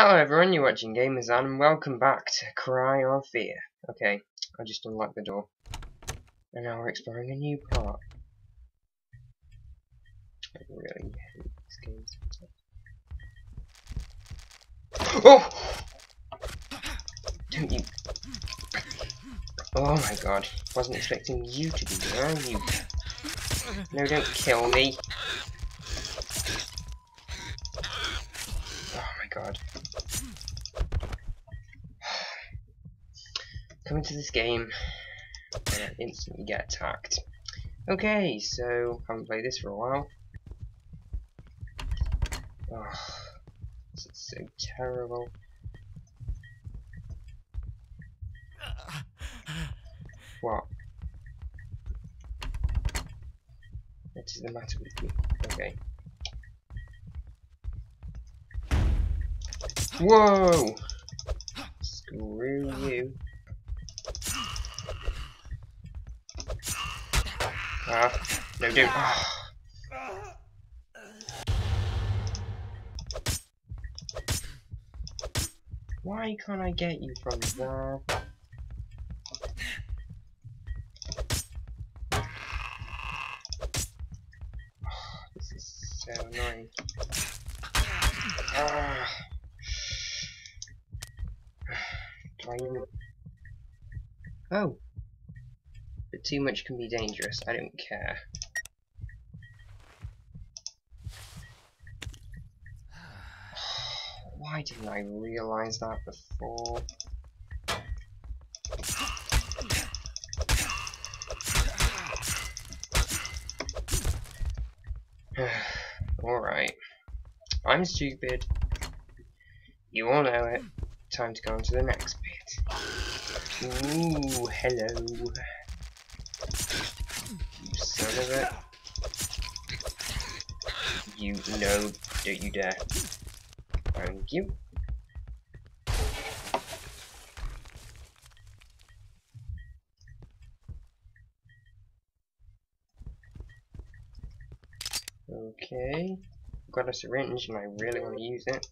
Hello everyone, you're watching GAMEazan and welcome back to Cry of Fear. Okay, I just unlocked the door. And now we're exploring a new park. I really hate these games. Oh! Don't you... Oh my god, wasn't expecting you to be there, you... No, don't kill me. Oh my god. Coming to this game and I instantly get attacked. Okay, so haven't played this for a while. Oh, this is so terrible. What? What is the matter with you? Okay. Whoa! Screw you. Ah, no, don't. Ah. Why can't I get you from there? Oh, this is so annoying. Ah. Oh, but too much can be dangerous. I don't care. Why didn't I realize that before? All right, I'm stupid. You all know it. Time to go on to the next bit. Ooh, hello. You son of a... You, no, don't you dare. Thank you. Okay. I've got a syringe and I really want to use it.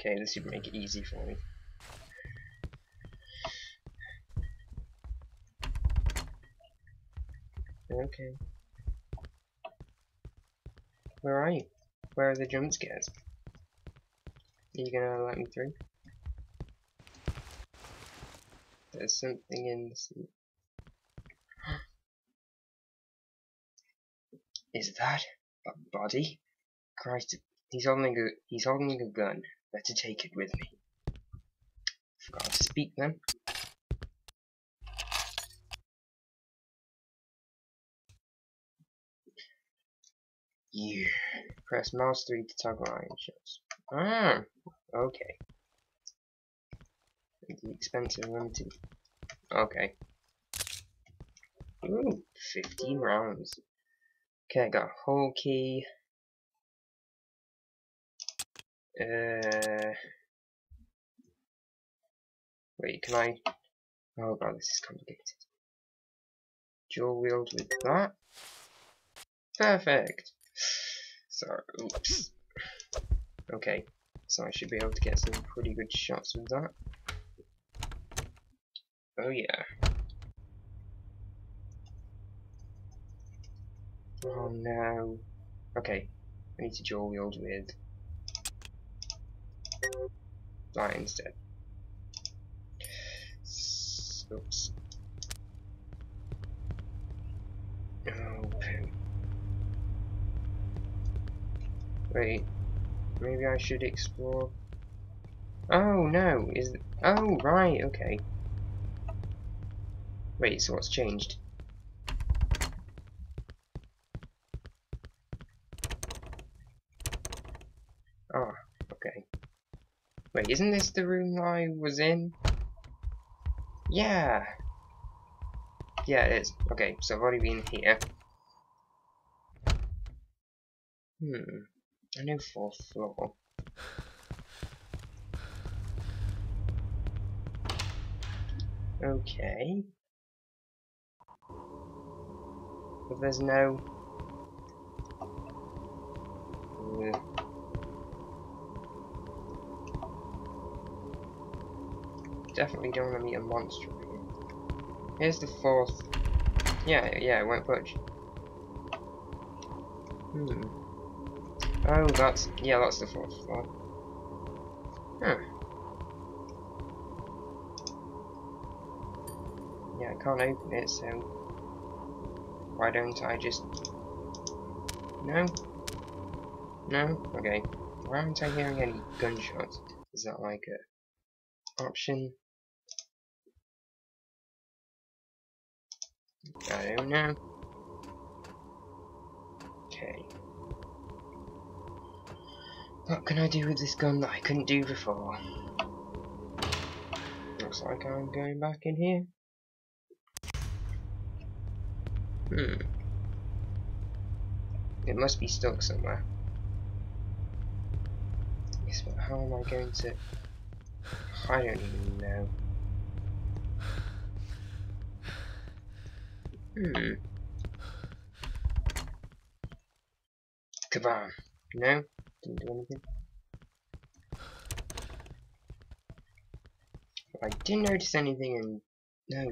Okay, this should make it easy for me. Okay. Where are you? Where are the jump scares? Are you gonna let me through? There's something in the seat. Is that a body? Christ, he's holding a gun. Better take it with me. Forgot to speak then. Yeah. Press mouse 3 to toggle iron shots. Ah, okay. The expensive limited. Okay. Ooh, 15 rounds. Okay, I got a whole key. Wait, can I? Oh god, this is complicated. Dual wield with that. Perfect. Sorry, oops. Okay, so I should be able to get some pretty good shots with that. Oh yeah. Oh no. Okay, I need to dual wield with that instead. Oops. Okay. Wait. Maybe I should explore. Oh no! Is it... Oh right. Okay. Wait. So what's changed? Ah. Okay. Wait, isn't this the room I was in? Yeah! Yeah, it is. Okay, so I've already been here. Hmm. I know 4th floor. Okay. But there's no... definitely don't want to meet a monster again. Here's the fourth. Yeah, it won't budge. Oh, that's the fourth floor. Huh. Yeah, I can't open it, so why don't I just... No? No? Okay. Why aren't I hearing any gunshots? Is that like a option? I don't know. Okay. What can I do with this gun that I couldn't do before? Looks like I'm going back in here. It must be stuck somewhere. Yes, but how am I going to... I don't even know. Kabam! No? Didn't do anything. I didn't notice anything and... No.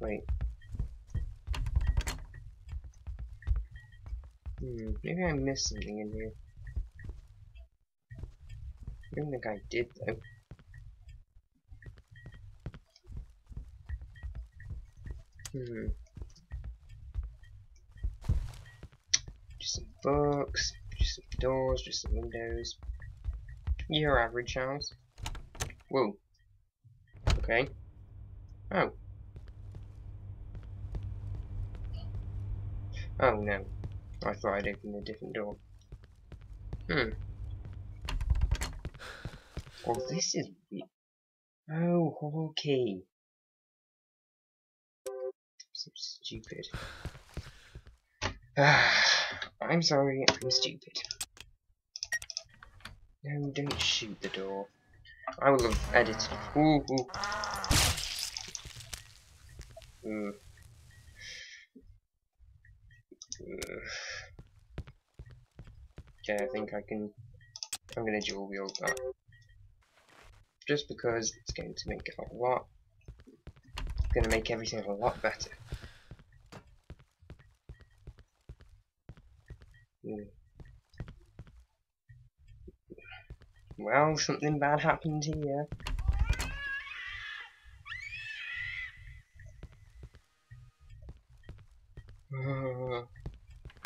Wait. Maybe I missed something in here. I don't think I did though. Just some books, just some doors, just some windows. Your average house. Whoa. Okay. Oh. Oh no. I thought I'd open a different door. Well, this is... Oh, okay. So stupid. I'm sorry, I'm stupid. No, don't shoot the door. I will have edited. Okay, I think I can... I'm gonna dual wield that. Just because it's going to make it a lot... It's gonna make everything a lot better. Well, something bad happened here.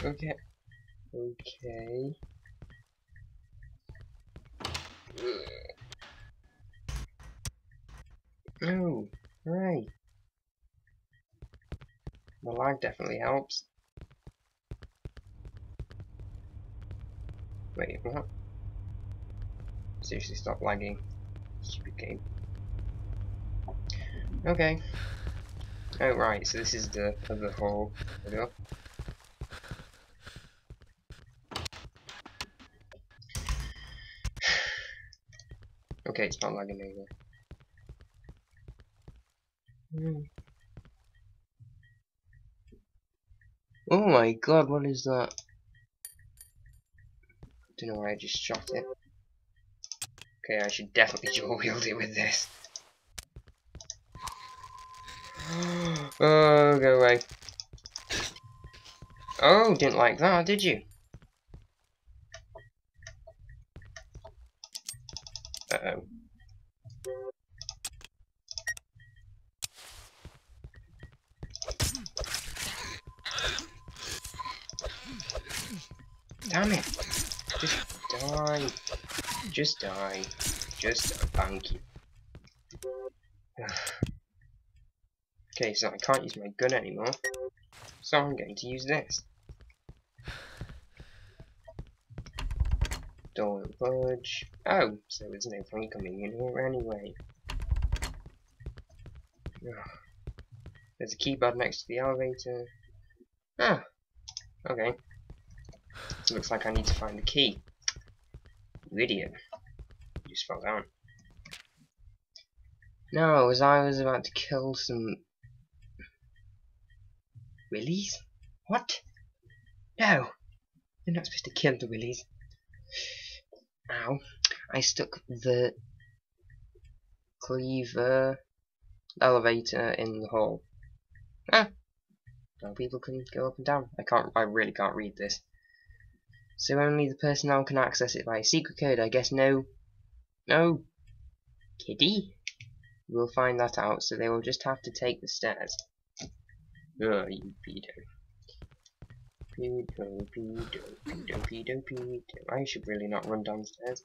Okay. Okay. Oh, right. The lag definitely helps. Wait, what? Seriously, stop lagging. Stupid game. Okay. Oh, right, so this is the other hole. Okay, it's not lagging either. Oh my god, what is that? I don't know why I just shot it. Okay, I should definitely dual wield it with this. Oh, go away. Oh, didn't like that, did you? Uh-oh. Damn it! Just die. Just die. Just bank you. Okay, so I can't use my gun anymore. So I'm going to use this. Door and budge. Oh, so there's no point coming in here anyway. There's a keypad next to the elevator. Ah, okay. Looks like I need to find the key. Idiot. Just fell down. No, as I was about to kill some... Willies? What? No! You're not supposed to kill the willies. Ow. I stuck the... cleaver elevator in the hall. Ah! No, people can go up and down. I really can't read this. So only the personnel can access it by a secret code, I guess. No. Kiddie? We'll find that out, so they will just have to take the stairs. Oh, you pedo. Pedo. I should really not run downstairs.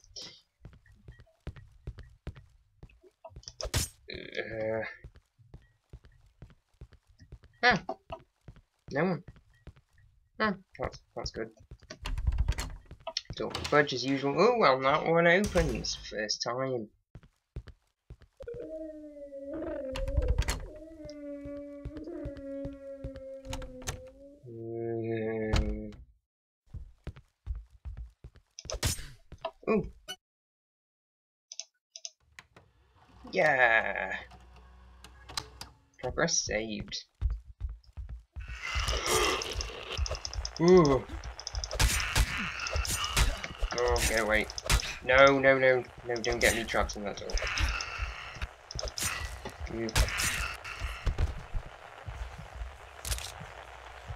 No one. That's good. Don't budge as usual. Oh well, that one opens first time. Ooh. Yeah. Progress saved. Ooh. Oh, go away. No, don't get me trapped in that door.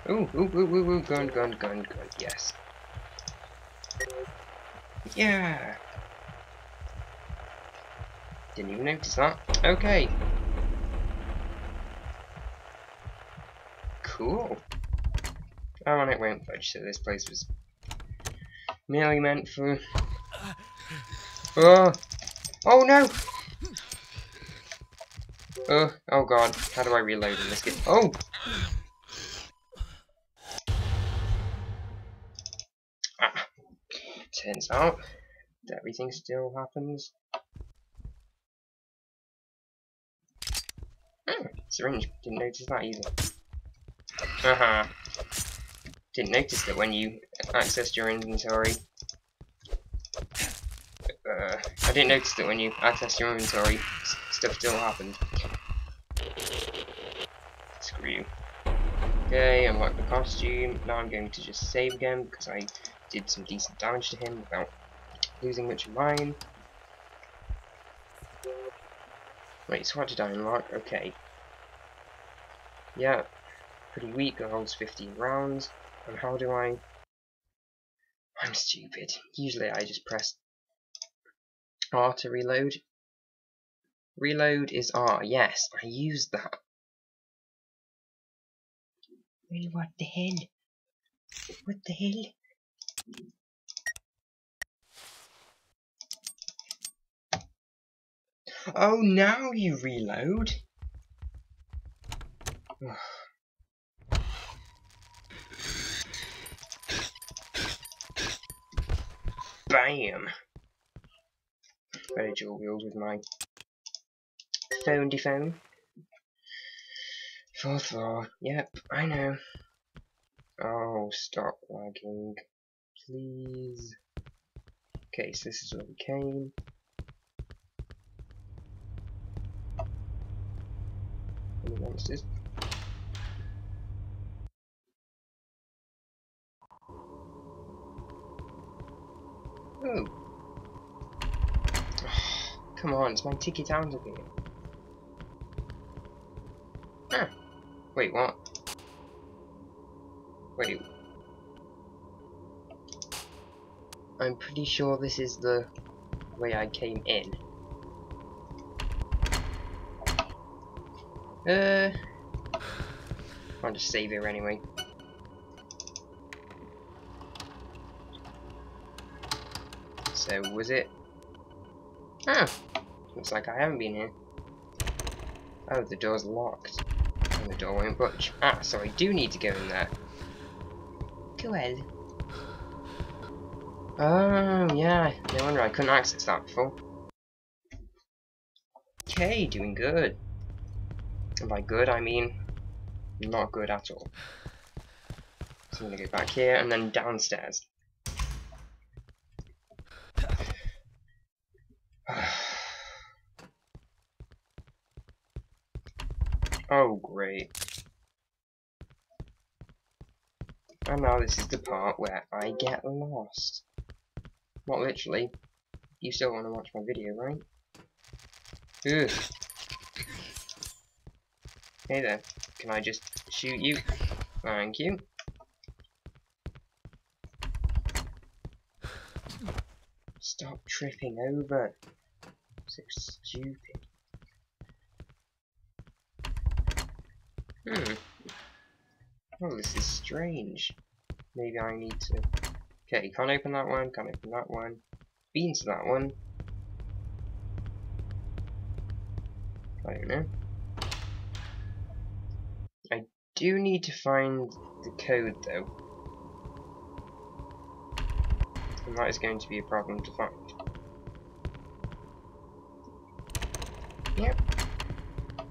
Ooh, gun, yes. Yeah. Didn't even notice that. Okay. Cool. Oh, and it won't budge, so this place was merely meant for... Oh no! Oh god, how do I reload in this game? Oh! Turns out that everything still happens. Syringe, didn't notice that either. Didn't notice that when you accessed your inventory. I didn't notice that when you accessed your inventory, stuff still happened. Screw you. Okay, unlock the costume. Now I'm going to just save again because I did some decent damage to him without losing much of mine. Wait, so what did I unlock? Okay. Yeah, pretty weak. It holds 15 rounds. And how do I... I'm stupid. Usually I just press R to reload. Reload is R. Yes, I used that. Really, what the hell? What the hell? Oh, now you reload. Bam! Better dual wield with my phone. Fourth floor. Yep, I know. Oh, stop lagging, please. Okay, so this is where we came. Any monsters? Oh. Come on, it's my ticket out of here. Wait, what? Wait. I'm pretty sure this is the way I came in. I'll just save here anyway. So, was it? Looks like I haven't been here. Oh, the door's locked. And the door won't budge. So I do need to go in there. Cool. Oh, yeah. No wonder I couldn't access that before. Okay, doing good. And by good, I mean not good at all. So I'm gonna go back here and then downstairs. Oh, great. And now this is the part where I get lost. Not literally. You still want to watch my video, right? Ugh. Hey there, can I just shoot you? Thank you. Stop tripping over. So stupid. Hmm. Oh, this is strange. Maybe I need to... Okay, can't open that one, can't open that one. Been to that one. I don't know. I do need to find the code though. And that is going to be a problem to find. Yep.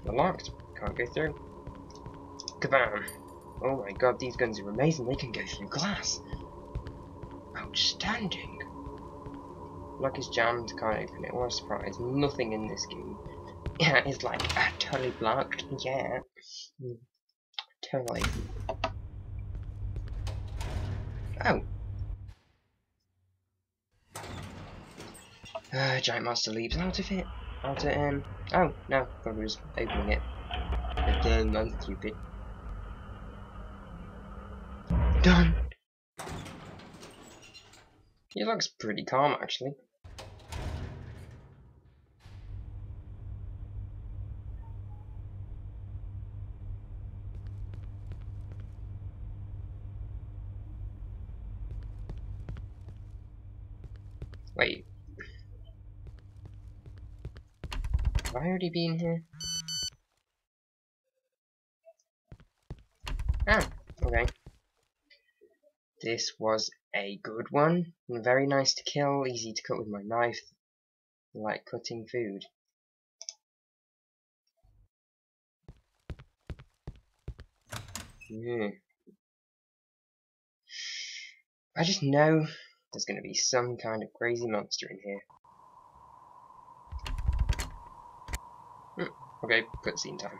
They're locked. Can't go through. Kabam! Oh my god, these guns are amazing. They can go through glass. Outstanding. Lock is jammed. Can't open it. What a surprise. Nothing in this game. Yeah, it's like totally blocked. Yeah. Totally. Oh. Giant Master leaps out of it. Out of oh no, I was opening it. Again, that's stupid. Done. He looks pretty calm actually. Wait. Have I already been here? Ah, okay. This was a good one. Very nice to kill, easy to cut with my knife. Like cutting food. Yeah. I just know there's going to be some kind of crazy monster in here. Okay, cutscene time.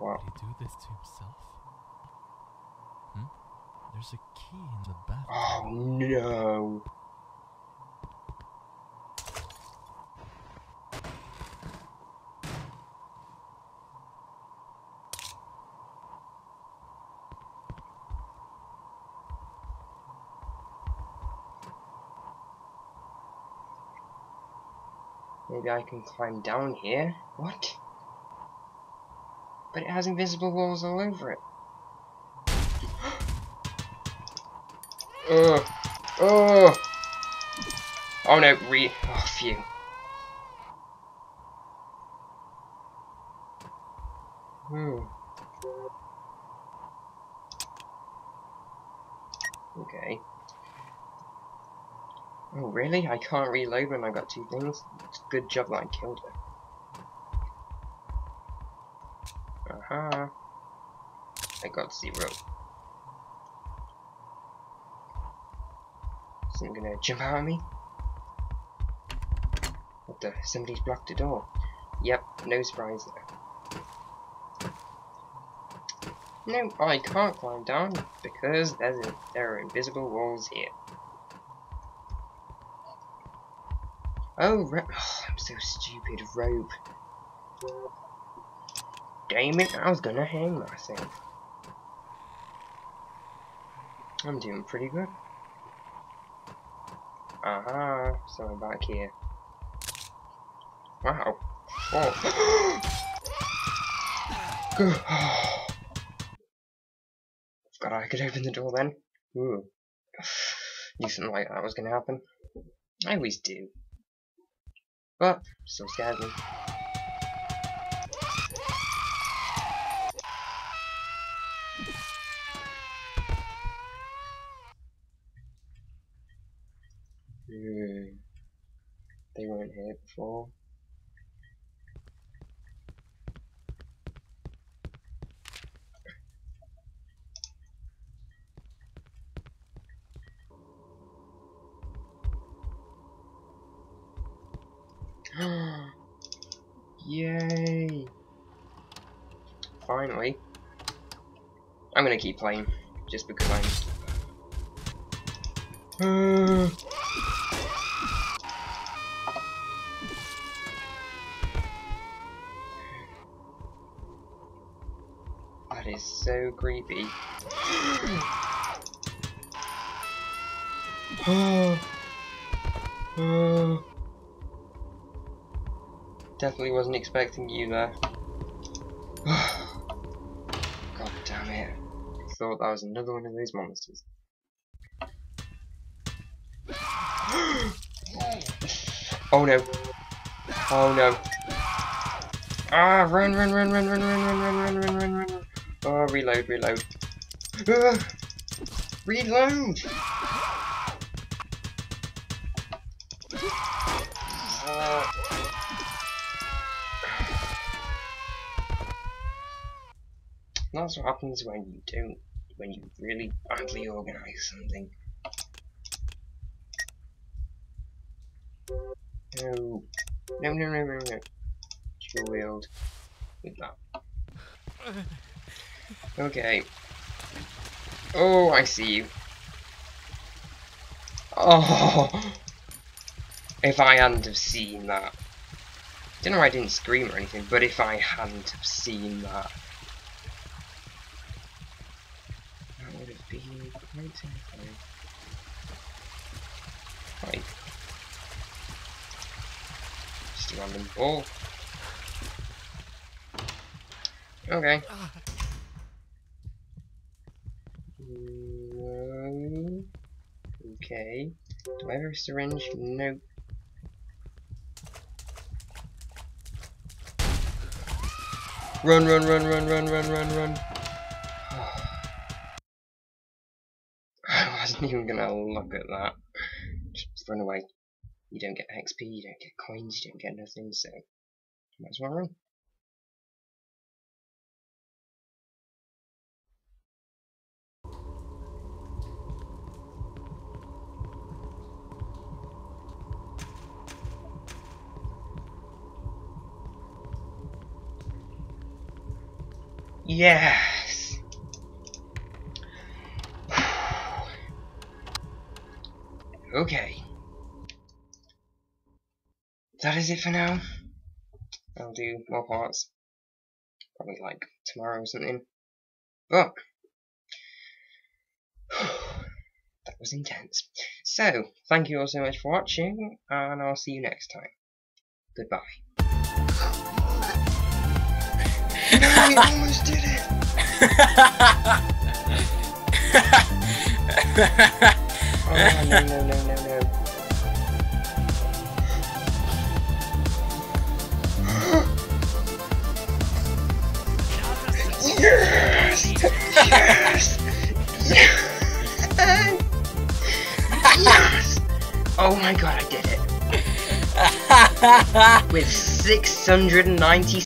Oh no. Wow. Did he do this to himself? There's a key in the bathroom. Oh no! Maybe I can climb down here? What? But it has invisible walls all over it. Ugh. Oh. Oh no, oh phew. Okay. Oh really? I can't reload when I got two things? Good job that I killed her. Aha. I got 0. Isn't gonna jump out at me? What the? Somebody's blocked the door. Yep, no surprise there. No, I can't climb down because there are invisible walls here. Oh, I'm so stupid. Rope. Damn it! I was gonna hang myself. I'm doing pretty good. Aha, so I'm back here. Wow. Oh. God, I could open the door then. Ooh. Knew something like that was gonna happen. I always do. But, still scared me. They weren't here before. Yay! Finally. I'm gonna keep playing, just because I'm... is so creepy. Definitely wasn't expecting you there. God damn it. I thought that was another one of these monsters. Oh no. Oh no. Ah, run. Oh, reload. Reload! That's what happens when you really badly organize something. No. Dual wield with that. Okay. Oh, I see you. Oh, if I hadn't have seen that. Don't know why I didn't scream or anything, but if I hadn't have seen that, that would have been quite terrifying. Right. Just a random ball. Okay. No. Okay. Do I have a syringe? No. Run. I wasn't even gonna look at that. Just run away. You don't get XP, you don't get coins, you don't get nothing, so might as well run. Yes! Okay. That is it for now. I'll do more parts. Probably like tomorrow or something. But that was intense. So, thank you all so much for watching, and I'll see you next time. Goodbye. I almost did it! Oh, no. Yes! Yes! Yes! Yes! Oh my god, I did it! With 690